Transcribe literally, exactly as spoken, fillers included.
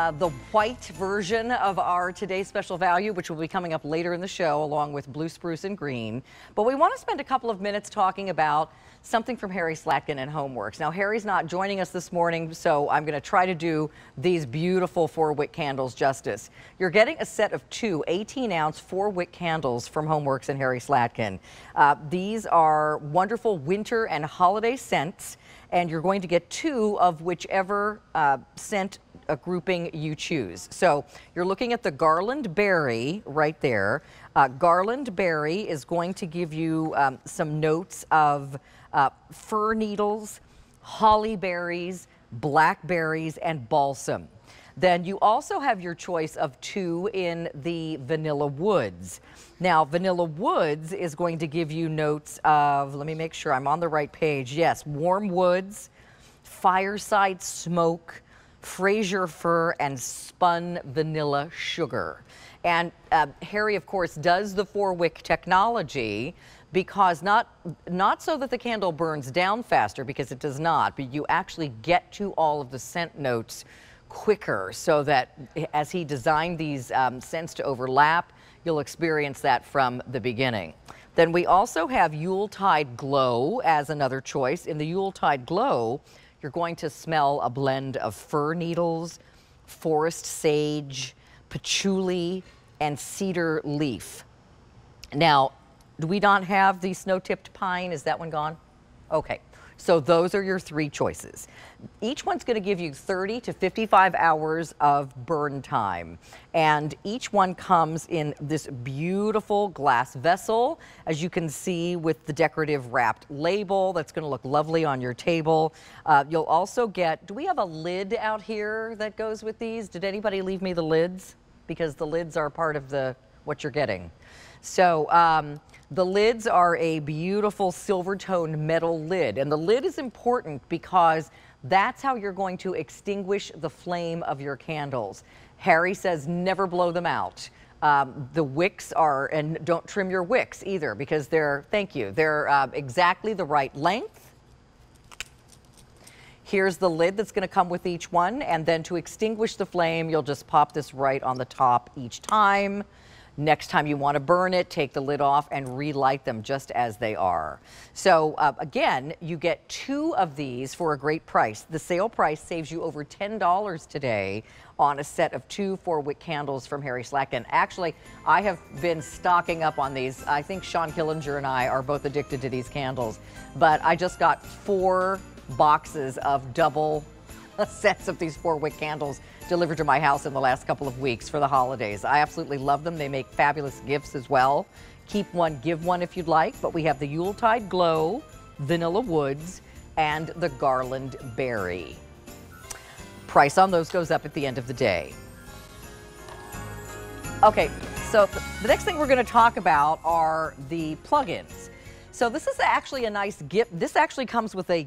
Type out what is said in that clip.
Uh, the white version of our today's special value, which will be coming up later in the show, along with blue spruce and green. But we want to spend a couple of minutes talking about something from Harry Slatkin and Homeworks. Now, Harry's not joining us this morning, so I'm going to try to do these beautiful four-wick candles justice. You're getting a set of two eighteen ounce four-wick candles from Homeworks and Harry Slatkin. Uh, these are wonderful winter and holiday scents, and you're going to get two of whichever uh, scent a grouping you choose. So you're looking at the Garland Berry right there. Uh, Garland Berry is going to give you um, some notes of uh, fir needles, holly berries, blackberries, and balsam. Then you also have your choice of two in the Vanilla Woods. Now, Vanilla Woods is going to give you notes of, let me make sure I'm on the right page. Yes, warm woods, fireside smoke, Fraser Fir, and Spun Vanilla Sugar. And uh, Harry, of course, does the four-wick technology because not, not so that the candle burns down faster, because it does not, but you actually get to all of the scent notes quicker, so that as he designed these um, scents to overlap, you'll experience that from the beginning. Then we also have Yuletide Glow as another choice. In the Yuletide Glow, you're going to smell a blend of fir needles, forest sage, patchouli, and cedar leaf. Now, do we not have the snow-tipped pine? Is that one gone? Okay, so those are your three choices. Each one's gonna give you thirty to fifty-five hours of burn time. And each one comes in this beautiful glass vessel, as you can see, with the decorative wrapped label that's gonna look lovely on your table. Uh, you'll also get, do we have a lid out here that goes with these? Did anybody leave me the lids? Because the lids are part of the, what you're getting. So um, the lids are a beautiful silver toned metal lid, and the lid is important because that's how you're going to extinguish the flame of your candles. Harry says never blow them out. Um, the wicks are, and don't trim your wicks either, because they're, thank you, they're uh, exactly the right length. Here's the lid that's going to come with each one, and then to extinguish the flame, you'll just pop this right on the top each time. Next time you want to burn it, take the lid off and relight them just as they are. So uh, again, you get two of these for a great price. The sale price saves you over ten dollars today on a set of two four-wick candles from Harry Slatkin. Actually, I have been stocking up on these. I think Sean Killinger and I are both addicted to these candles, but I just got four boxes of double sets of these four-wick candles delivered to my house in the last couple of weeks for the holidays. I absolutely love them. They make fabulous gifts as well. Keep one, give one if you'd like, but we have the Yuletide Glow, Vanilla Woods, and the Garland Berry. Price on those goes up at the end of the day. Okay, so the next thing we're going to talk about are the plug-ins. So this is actually a nice gift. This actually comes with a